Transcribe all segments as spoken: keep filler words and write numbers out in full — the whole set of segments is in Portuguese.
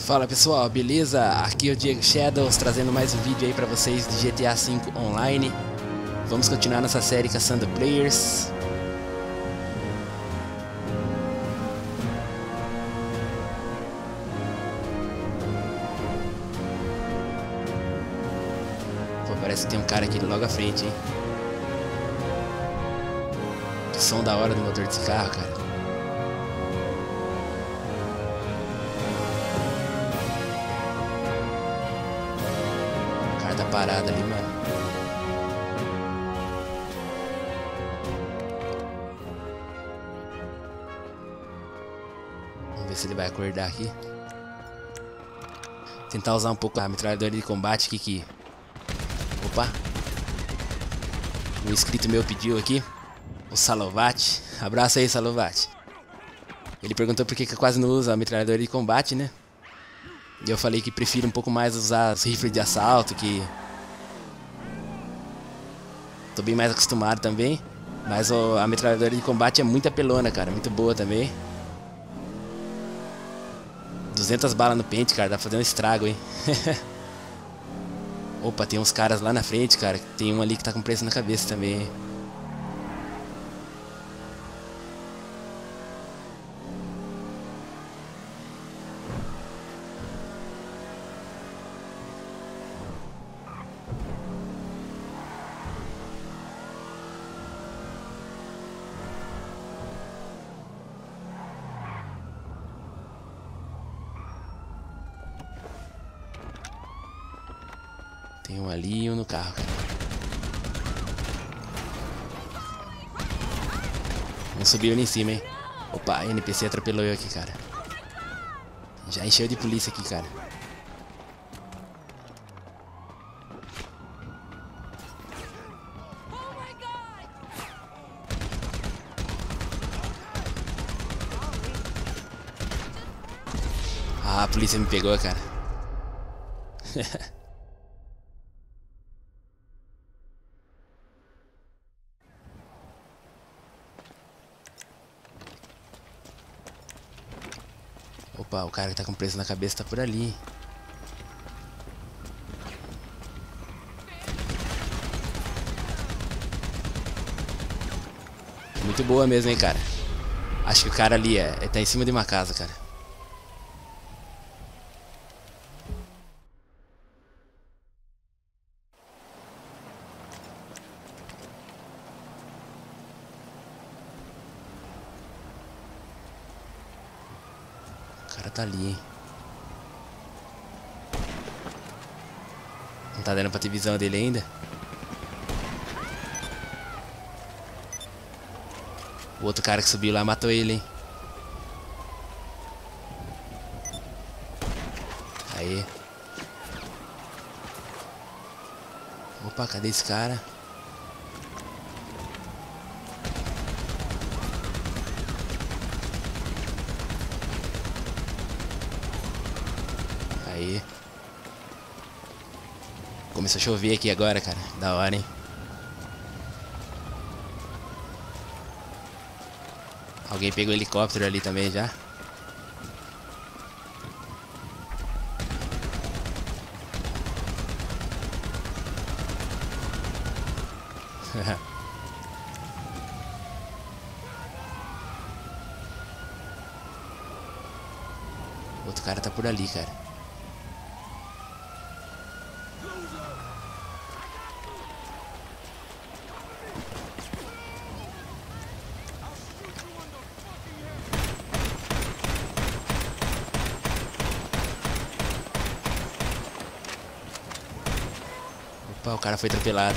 Fala pessoal, beleza? Aqui é o Diego Shadows trazendo mais um vídeo aí pra vocês de G T A cinco Online. Vamos continuar nossa série caçando players. Pô, parece que tem um cara aqui logo à frente, hein? Que som da hora do motor desse carro, cara. Parada ali, mano. Vamos ver se ele vai acordar aqui. Tentar usar um pouco a metralhadora de combate aqui que... Opa! Um inscrito meu pediu aqui. O Salovati. Abraço aí, Salovati. Ele perguntou por que eu quase não uso a metralhadora de combate, né? E eu falei que prefiro um pouco mais usar os rifles de assalto, que... Tô bem mais acostumado também, mas a metralhadora de combate é muito apelona, cara, muito boa também. duzentas balas no pente, cara, dá pra fazer um estrago, hein. Opa, tem uns caras lá na frente, cara, tem um ali que tá com preço na cabeça também, hein? Tem um ali e um no carro, cara. Não subiu ali em cima, hein? Opa, a N P C atropelou eu aqui, cara. Já encheu de polícia aqui, cara. Ah, a polícia me pegou, cara. Opa, o cara que tá com preço na cabeça tá por ali. Muito boa mesmo, hein, cara. Acho que o cara ali é, tá em cima de uma casa, cara. O cara tá ali, hein? Não tá dando pra ter visão dele ainda? O outro cara que subiu lá matou ele, hein? Aí. Opa, cadê esse cara? Aí. Começou a chover aqui agora, cara. Da hora, hein? Alguém pegou o helicóptero ali também já. Outro cara tá por ali, cara. Opa, o cara foi atropelado.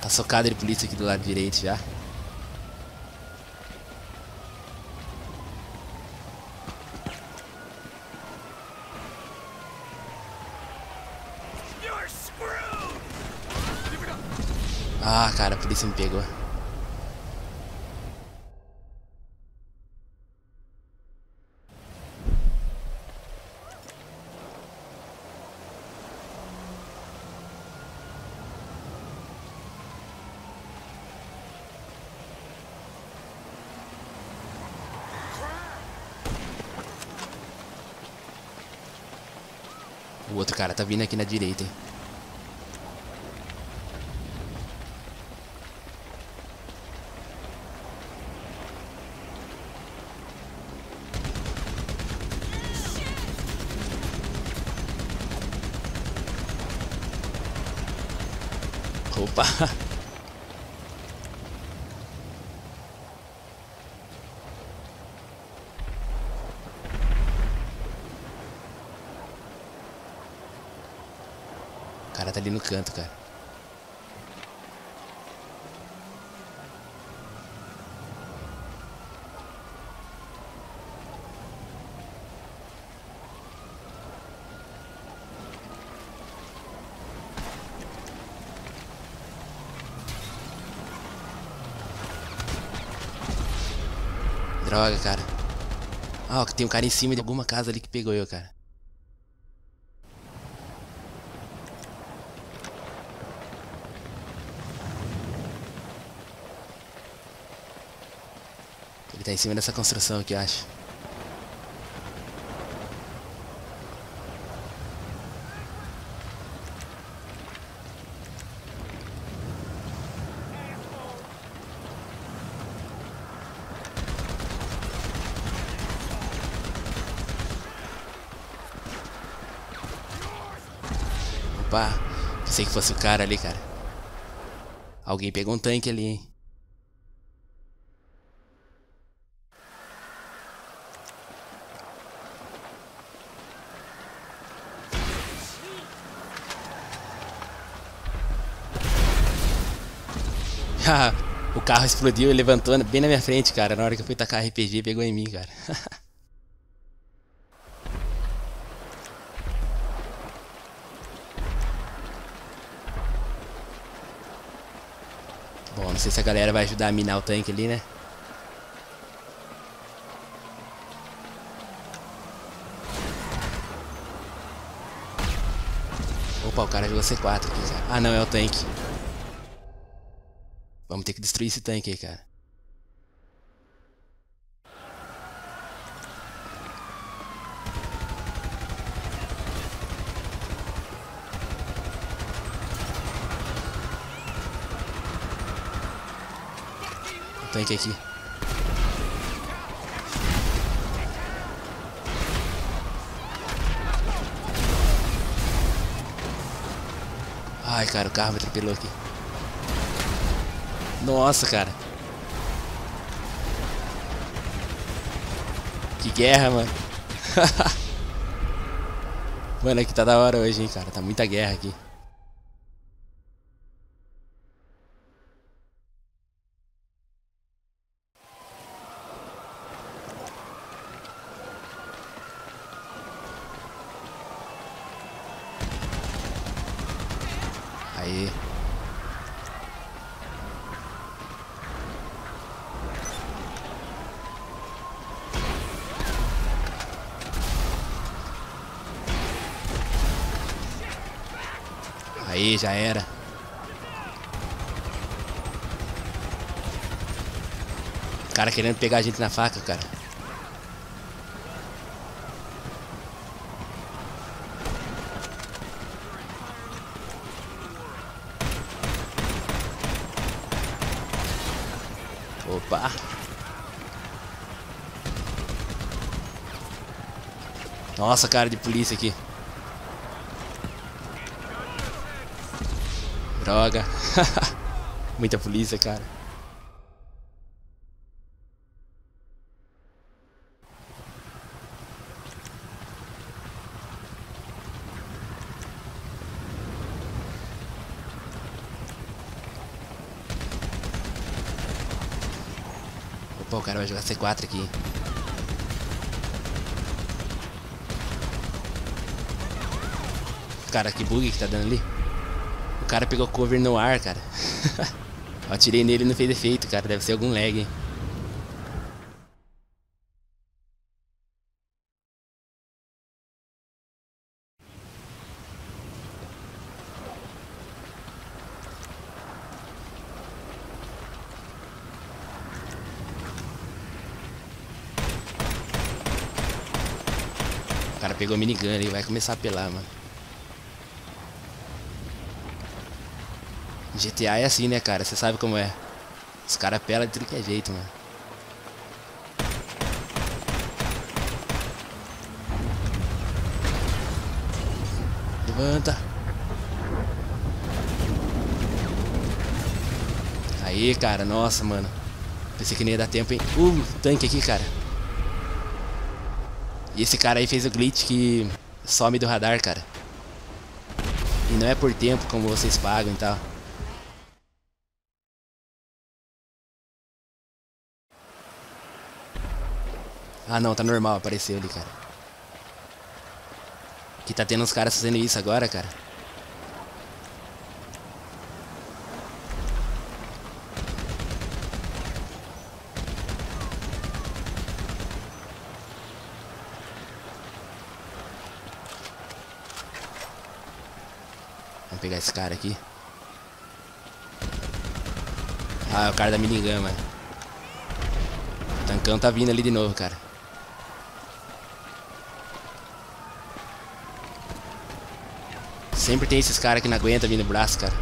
Tá socado de polícia aqui do lado direito já. Ah, cara, a polícia me pegou. O outro cara tá vindo aqui na direita, hein? Opa! O cara tá ali no canto, cara. Droga, cara. Ah, ó, tem um cara em cima de alguma casa ali que pegou eu, cara. Ele tá em cima dessa construção aqui, eu acho. Opa, pensei que fosse o cara ali, cara. Alguém pegou um tanque ali, hein? O carro explodiu e levantou bem na minha frente, cara. Na hora que eu fui tacar R P G, pegou em mim, cara. Bom, não sei se a galera vai ajudar a minar o tanque ali, né? Opa, o cara jogou C quatro aqui, cara. Ah, não, é o tanque. Vamos ter que destruir esse tanque aí, cara. Tanque aqui. Ai, cara, o carro me atropelou aqui. Nossa, cara. Que guerra, mano. Mano, aqui tá da hora hoje, hein, cara. Tá muita guerra aqui. Aí. Aí, já era. O cara querendo pegar a gente na faca, cara. Opa! Nossa, cara de polícia aqui. Droga. Muita polícia, cara. Opa, o cara vai jogar C quatro aqui. Cara, que bug que tá dando ali. O cara pegou cover no ar, cara. Eu atirei nele e não fez efeito, cara. Deve ser algum lag, hein? O cara pegou minigun ali, vai começar a apelar, mano. G T A é assim, né, cara? Você sabe como é. Os caras pelam de tudo que é jeito, mano. Levanta. Aí, cara. Nossa, mano. Pensei que nem ia dar tempo, hein? Uh, tanque aqui, cara. E esse cara aí fez o glitch que some do radar, cara. E não é por tempo como vocês pagam e tal. Ah não, tá normal, apareceu ali, cara. Que tá tendo uns caras fazendo isso agora, cara. Vamos pegar esse cara aqui. Ah, é o cara da minigun, mano. O tancão tá vindo ali de novo, cara. Sempre tem esses caras que não aguentam vir no braço, cara.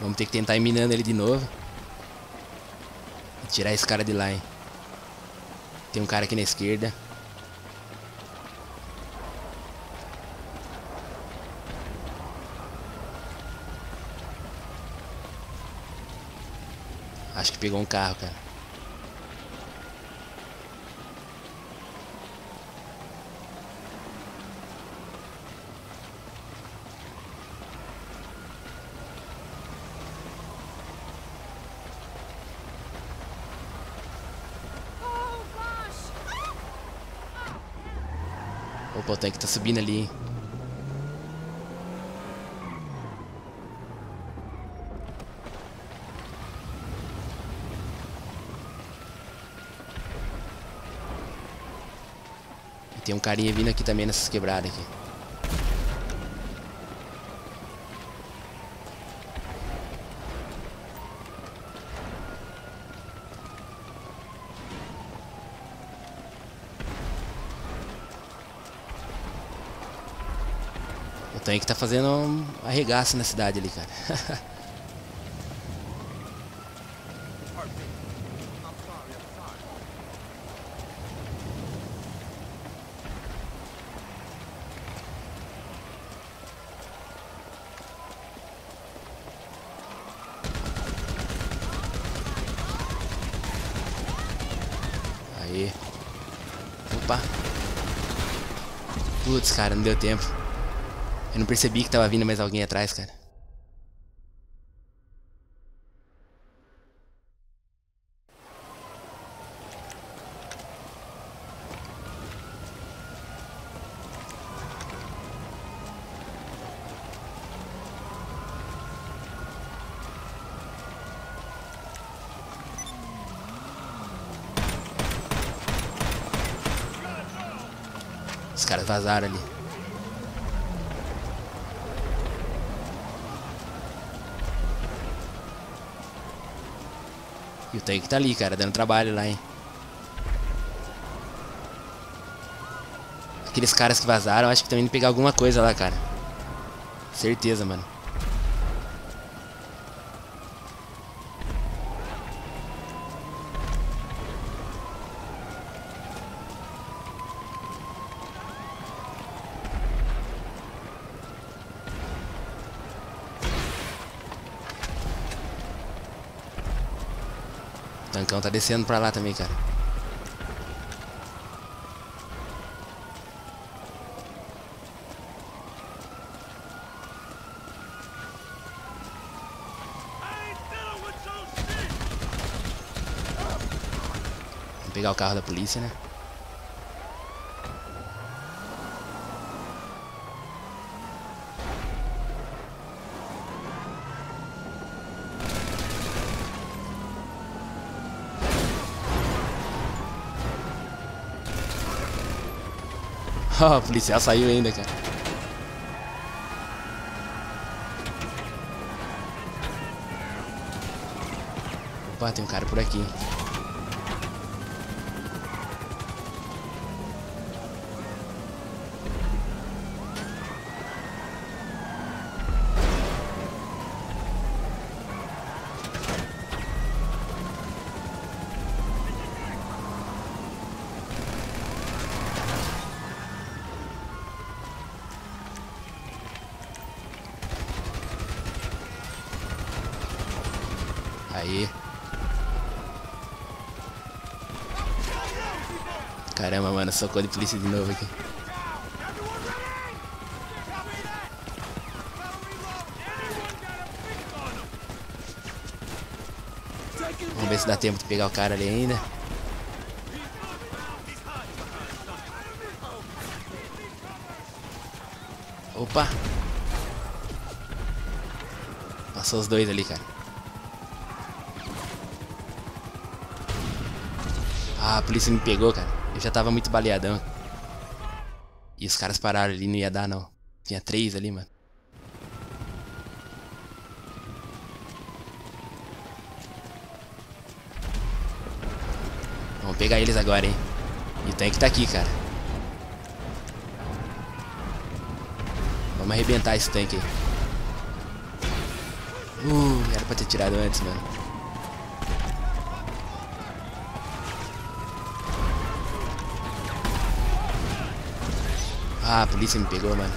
Vamos ter que tentar ir minando ele de novo. E tirar esse cara de lá, hein. Tem um cara aqui na esquerda. Acho que pegou um carro, cara. Opa, o tanque tá subindo ali, hein? Tem um carinha vindo aqui também nessas quebradas aqui. O tanque tá fazendo um arregaço na cidade ali, cara. Opa. Putz, cara, não deu tempo. Eu não percebi que tava vindo mais alguém atrás, cara. Os caras vazaram ali. E o tanque tá ali, cara, dando trabalho lá, hein. Aqueles caras que vazaram, acho que estão indo pegar alguma coisa lá, cara. Certeza, mano. O tancão tá descendo pra lá também, cara. Vamos pegar o carro da polícia, né? O policial saiu ainda, cara. Opa, tem um cara por aqui. Aí. Caramba, mano, socorro de polícia de novo aqui. Vamos ver se dá tempo de pegar o cara ali ainda. Opa! Passou os dois ali, cara. Ah, a polícia me pegou, cara. Eu já tava muito baleadão. E os caras pararam ali, não ia dar, não. Tinha três ali, mano. Vamos pegar eles agora, hein. E o tanque tá aqui, cara. Vamos arrebentar esse tanque aí. Uh, era pra ter tirado antes, mano. Ah, a polícia me pegou, mano.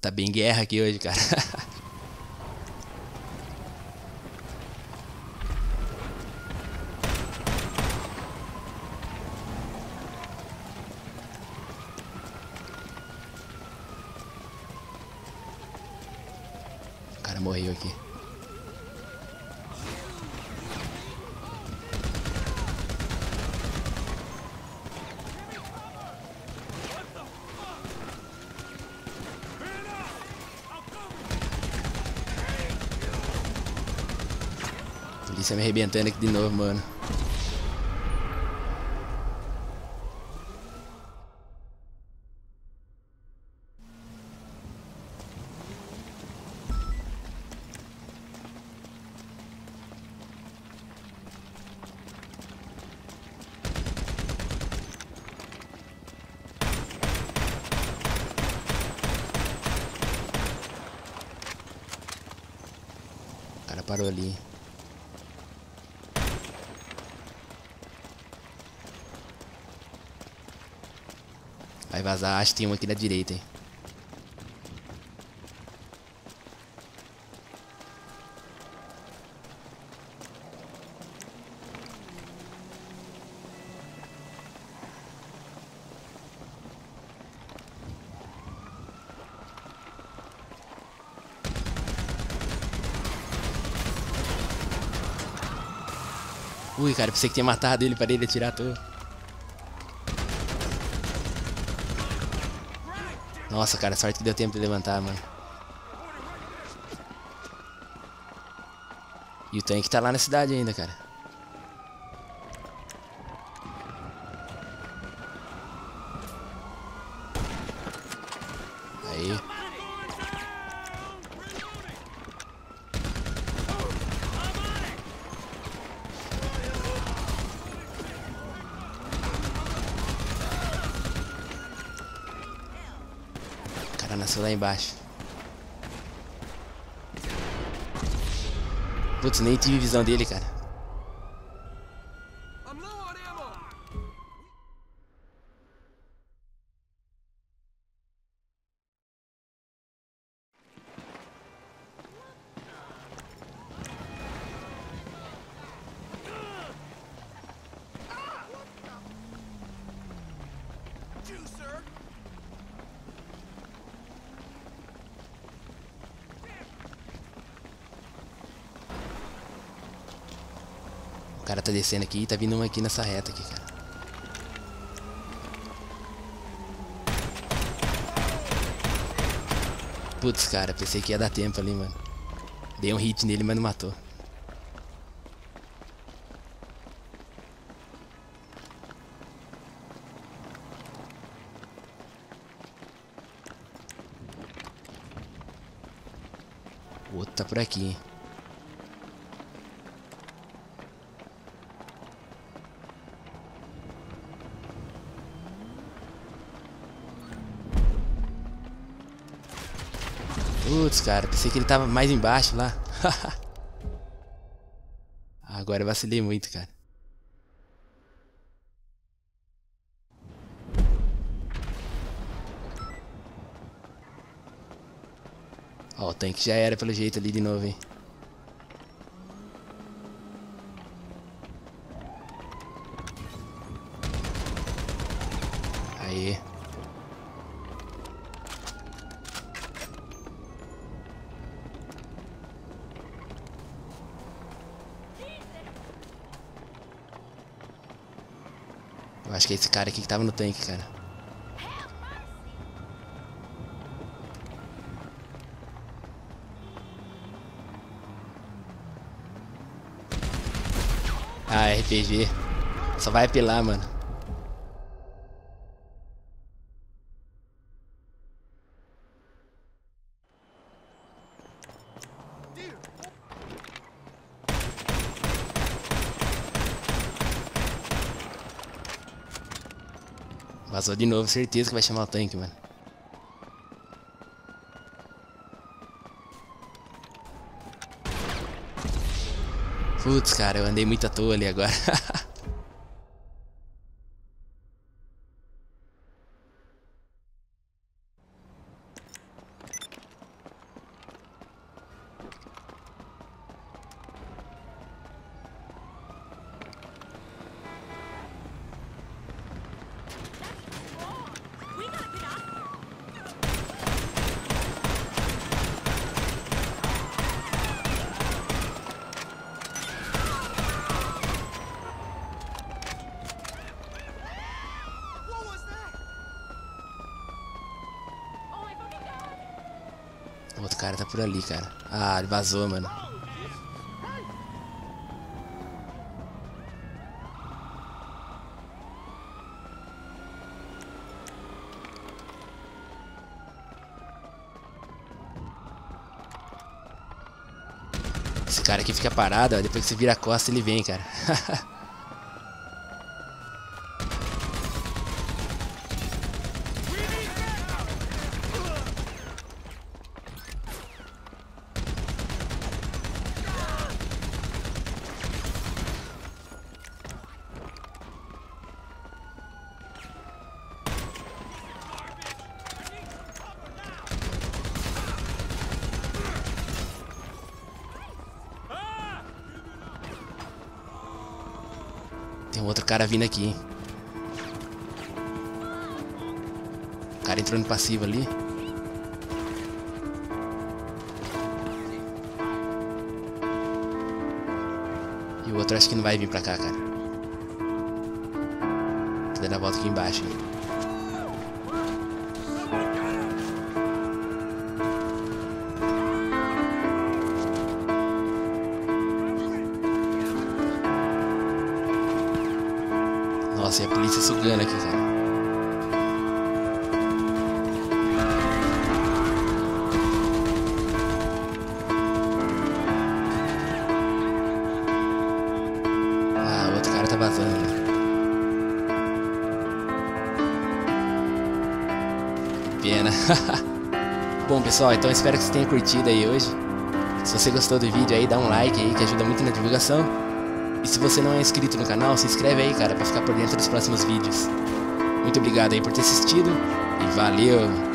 Tá bem guerra aqui hoje, cara. O cara morreu aqui. Polícia me arrebentando aqui de novo, mano. O cara parou ali. Vai vazar, acho que tem um aqui da direita, hein. Ui, cara, pensei que tinha matado ele, parei de atirar todo. Nossa, cara, sorte que deu tempo de levantar, mano. E o tanque tá lá na cidade ainda, cara. Aí. Nasceu lá embaixo. Putz, nem tive visão dele, cara. O cara tá descendo aqui e tá vindo um aqui nessa reta aqui, cara. Putz, cara, pensei que ia dar tempo ali, mano. Dei um hit nele, mas não matou. Tá por aqui. Putz, cara, pensei que ele tava mais embaixo lá. Agora eu vacilei muito, cara. Ó, o tanque já era pelo jeito ali de novo, hein. Aí. Eu acho que é esse cara aqui que tava no tanque, cara. Ah, R P G. Só vai apelar, mano. Vazou de novo, certeza que vai chamar o tanque, mano. Putz, cara, eu andei muito à toa ali agora. O outro cara tá por ali, cara. Ah, ele vazou, mano. Esse cara aqui fica parado, ó. Depois que você vira a costa, ele vem, cara. Tem um outro cara vindo aqui, hein? O cara entrou no passivo ali. E o outro acho que não vai vir pra cá, cara. Tô dando a volta aqui embaixo, hein? Nossa, e a polícia sugando aqui, cara. Ah, o outro cara tá vazando, né? Pena. Bom, pessoal, então espero que vocês tenham curtido aí hoje. Se você gostou do vídeo aí, dá um like aí que ajuda muito na divulgação. E se você não é inscrito no canal, se inscreve aí, cara, pra ficar por dentro dos próximos vídeos. Muito obrigado aí por ter assistido e valeu!